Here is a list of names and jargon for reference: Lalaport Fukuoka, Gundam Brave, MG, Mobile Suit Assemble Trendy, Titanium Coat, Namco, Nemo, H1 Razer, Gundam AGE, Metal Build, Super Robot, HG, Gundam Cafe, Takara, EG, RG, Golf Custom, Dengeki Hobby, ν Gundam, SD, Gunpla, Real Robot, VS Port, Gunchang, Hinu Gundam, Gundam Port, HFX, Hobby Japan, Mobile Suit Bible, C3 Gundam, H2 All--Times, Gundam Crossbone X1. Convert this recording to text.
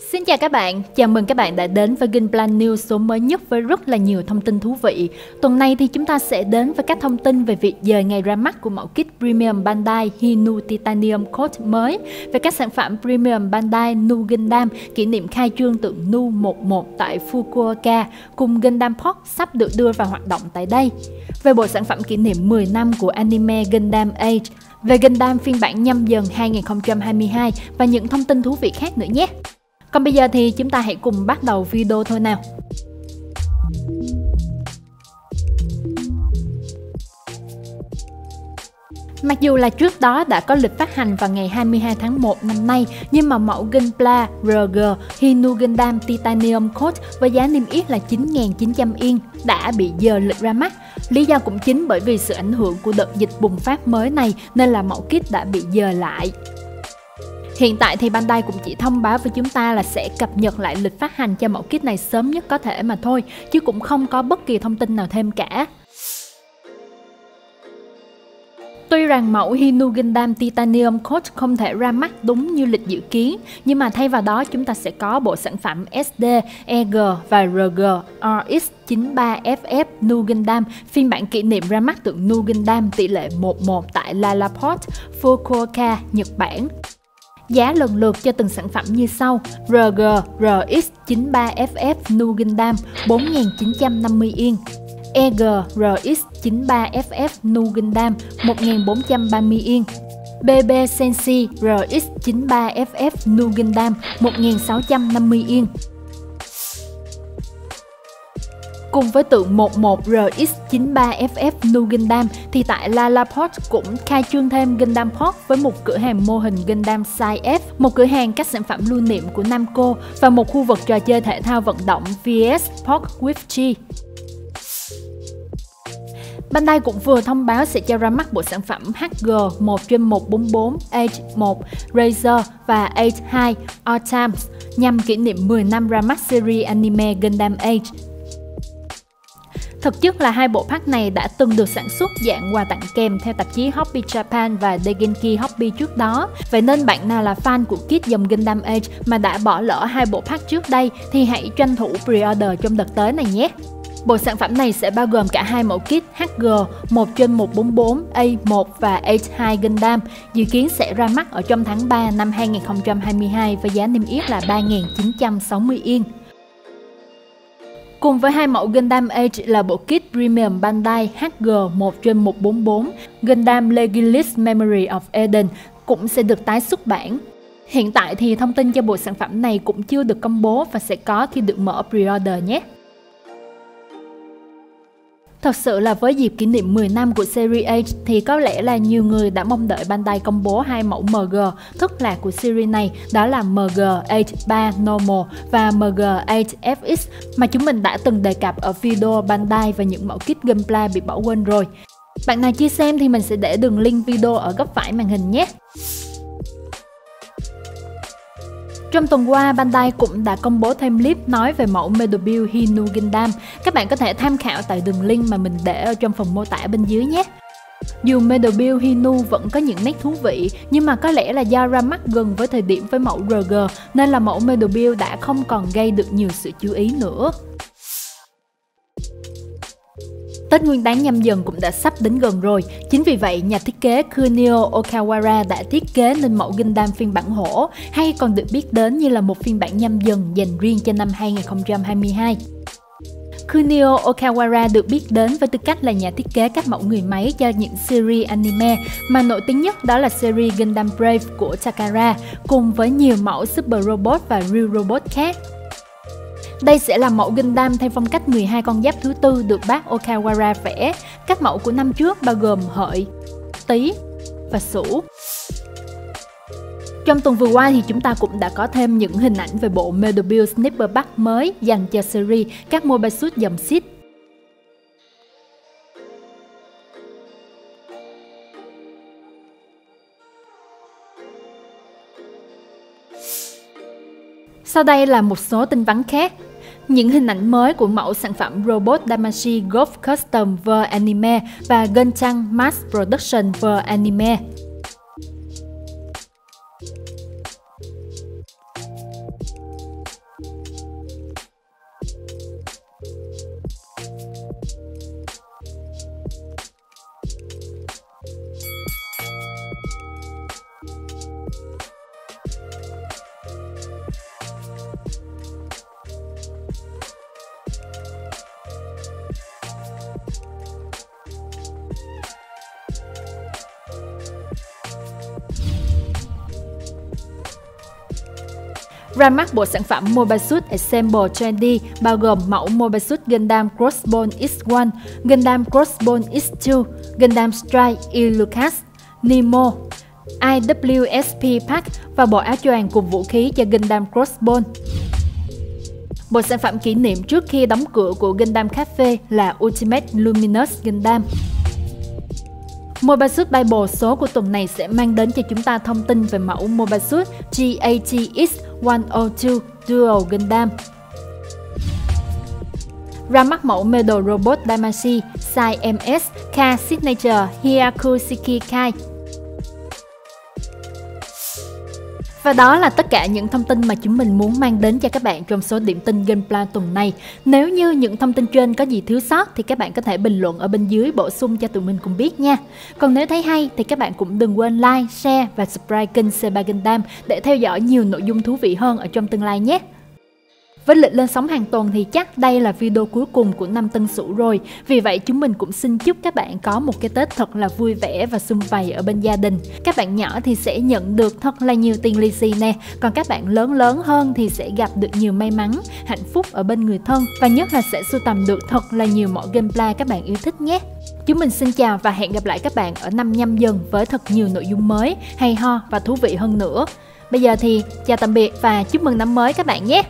Xin chào các bạn, chào mừng các bạn đã đến với Gunpla News số mới nhất với rất là nhiều thông tin thú vị. Tuần này thì chúng ta sẽ đến với các thông tin về việc dời ngày ra mắt của mẫu kit Premium Bandai Hinu Titanium Coat mới, về các sản phẩm Premium Bandai ν Gundam kỷ niệm khai trương tượng Nu 11 tại Fukuoka cùng Gundam Port sắp được đưa vào hoạt động tại đây, về bộ sản phẩm kỷ niệm 10 năm của anime Gundam Age, về Gundam phiên bản nhâm dần 2022 và những thông tin thú vị khác nữa nhé. Còn bây giờ thì chúng ta hãy cùng bắt đầu video thôi nào. Mặc dù là trước đó đã có lịch phát hành vào ngày 22 tháng 1 năm nay, nhưng mà mẫu Gunpla RG Hinu Gundam Titanium Coat với giá niêm yết là 9.900 Yên đã bị dời lịch ra mắt. Lý do cũng chính bởi vì sự ảnh hưởng của đợt dịch bùng phát mới này nên là mẫu kit đã bị dời lại. Hiện tại thì Bandai cũng chỉ thông báo với chúng ta là sẽ cập nhật lại lịch phát hành cho mẫu kit này sớm nhất có thể mà thôi, chứ cũng không có bất kỳ thông tin nào thêm cả. Tuy rằng mẫu Hinu Gundam Titanium Coat không thể ra mắt đúng như lịch dự kiến, nhưng mà thay vào đó chúng ta sẽ có bộ sản phẩm SD, EG và RG RX-93FF ν Gundam phiên bản kỷ niệm ra mắt tượng ν Gundam tỷ lệ 1:1 tại Lalaport Fukuoka, Nhật Bản. Giá lần lượt cho từng sản phẩm như sau: RG RX-93FF ν Gundam 4.950 Yên, EG RX-93FF ν Gundam 1.430 Yên, BB Senshi RX-93FF ν Gundam 1.650 Yên. Cùng với tượng 11 RX-93FF ν Gundam thì tại Lalaport cũng khai trương thêm Gundam Port với một cửa hàng mô hình Gundam Side-F, một cửa hàng các sản phẩm lưu niệm của Namco và một khu vực trò chơi thể thao vận động VS Port with G. Bandai cũng vừa thông báo sẽ cho ra mắt bộ sản phẩm HG 1/144 H1 Razer và H2 All-Times nhằm kỷ niệm 10 năm ra mắt series anime Gundam Age. Thực chất là hai bộ pack này đã từng được sản xuất dạng quà tặng kèm theo tạp chí Hobby Japan và Dengeki Hobby trước đó. Vậy nên bạn nào là fan của kit dòng Gundam Age mà đã bỏ lỡ hai bộ pack trước đây thì hãy tranh thủ pre-order trong đợt tới này nhé. Bộ sản phẩm này sẽ bao gồm cả hai mẫu kit HG 1/144 A1 và H2 Gundam, dự kiến sẽ ra mắt ở trong tháng 3 năm 2022 với giá niêm yết là 3.960 Yên. Cùng với hai mẫu Gundam Age là bộ kit Premium Bandai HG 1/144 Gundam Legilis Memory of Eden cũng sẽ được tái xuất bản. Hiện tại thì thông tin cho bộ sản phẩm này cũng chưa được công bố và sẽ có khi được mở pre-order nhé. Thật sự là với dịp kỷ niệm 10 năm của series Age thì có lẽ là nhiều người đã mong đợi Bandai công bố hai mẫu MG thất lạc của series này, đó là MG H3 Normal và MG HFX mà chúng mình đã từng đề cập ở video Bandai và những mẫu kit Gunpla bị bỏ quên rồi. Bạn nào chưa xem thì mình sẽ để đường link video ở góc phải màn hình nhé. Trong tuần qua, Bandai cũng đã công bố thêm clip nói về mẫu Metal Build Hinu Gundam. Các bạn có thể tham khảo tại đường link mà mình để ở trong phần mô tả bên dưới nhé. Dù Metal Build Hinu vẫn có những nét thú vị, nhưng mà có lẽ là do ra mắt gần với thời điểm với mẫu RG nên là mẫu Metal Build đã không còn gây được nhiều sự chú ý nữa. Tết Nguyên đán nhâm dần cũng đã sắp đến gần rồi, chính vì vậy nhà thiết kế Kunio Ōkawara đã thiết kế nên mẫu Gundam phiên bản hổ, hay còn được biết đến như là một phiên bản nhâm dần dành riêng cho năm 2022. Kunio Ōkawara được biết đến với tư cách là nhà thiết kế các mẫu người máy cho những series anime, mà nổi tiếng nhất đó là series Gundam Brave của Takara, cùng với nhiều mẫu Super Robot và Real Robot khác. Đây sẽ là mẫu Gundam theo phong cách 12 con giáp thứ tư được bác Okawara vẽ. Các mẫu của năm trước bao gồm Hợi, Tý và Sửu. Trong tuần vừa qua thì chúng ta cũng đã có thêm những hình ảnh về bộ Metal Build Sniper Pack mới dành cho series các Mobile Suit dòng Side. Sau đây là một số tin vắn khác. Những hình ảnh mới của mẫu sản phẩm Robot Damashii Golf Custom vs Anime và Gunchang Mass Production vs Anime. Ra mắt bộ sản phẩm Mobile Suit Assemble Trendy bao gồm mẫu Mobile Suit Gundam Crossbone X1, Gundam Crossbone X2, Gundam Strike Ilucas, Nemo, IWSP Pack và bộ áo choàng cùng vũ khí cho Gundam Crossbone. Bộ sản phẩm kỷ niệm trước khi đóng cửa của Gundam Cafe là Ultimate Luminous Gundam. Mobile Suit Bible số của tuần này sẽ mang đến cho chúng ta thông tin về mẫu Mobile Suit GATX-102 Dual Gundam. Ra mắt mẫu Metal Robot Damashii Size MS K Signature Hyakuseki Kai. Và đó là tất cả những thông tin mà chúng mình muốn mang đến cho các bạn trong số điểm tin Gunpla tuần này. Nếu như những thông tin trên có gì thiếu sót thì các bạn có thể bình luận ở bên dưới bổ sung cho tụi mình cùng biết nha. Còn nếu thấy hay thì các bạn cũng đừng quên like, share và subscribe kênh C3 Gundam để theo dõi nhiều nội dung thú vị hơn ở trong tương lai nhé. Với lịch lên sóng hàng tuần thì chắc đây là video cuối cùng của năm Tân Sửu rồi. Vì vậy chúng mình cũng xin chúc các bạn có một cái Tết thật là vui vẻ và sum vầy ở bên gia đình. Các bạn nhỏ thì sẽ nhận được thật là nhiều tiền lì xì nè. Còn các bạn lớn hơn thì sẽ gặp được nhiều may mắn, hạnh phúc ở bên người thân. Và nhất là sẽ sưu tầm được thật là nhiều mẫu gameplay các bạn yêu thích nhé. Chúng mình xin chào và hẹn gặp lại các bạn ở năm nhâm dần với thật nhiều nội dung mới, hay ho và thú vị hơn nữa. Bây giờ thì chào tạm biệt và chúc mừng năm mới các bạn nhé.